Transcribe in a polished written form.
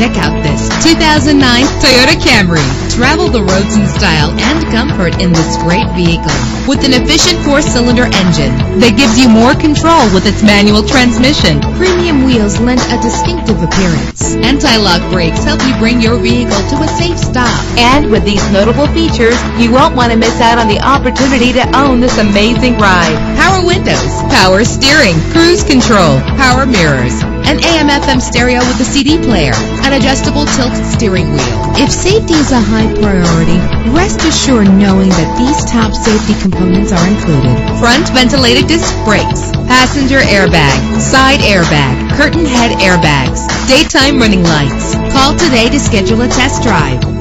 Check out this 2009 Toyota Camry. Travel the roads in style and comfort in this great vehicle. With an efficient 4-cylinder engine that gives you more control with its manual transmission, premium wheels lend a distinctive appearance. Anti-lock brakes help you bring your vehicle to a safe stop. And with these notable features, you won't want to miss out on the opportunity to own this amazing ride. Power windows, power steering, cruise control, power mirrors, an AM/FM stereo with a CD player, an adjustable tilt steering wheel. If safety is a high priority, rest assured knowing that these top safety components are included: front ventilated disc brakes, passenger airbag, side airbag, curtain head airbags, daytime running lights. Call today to schedule a test drive.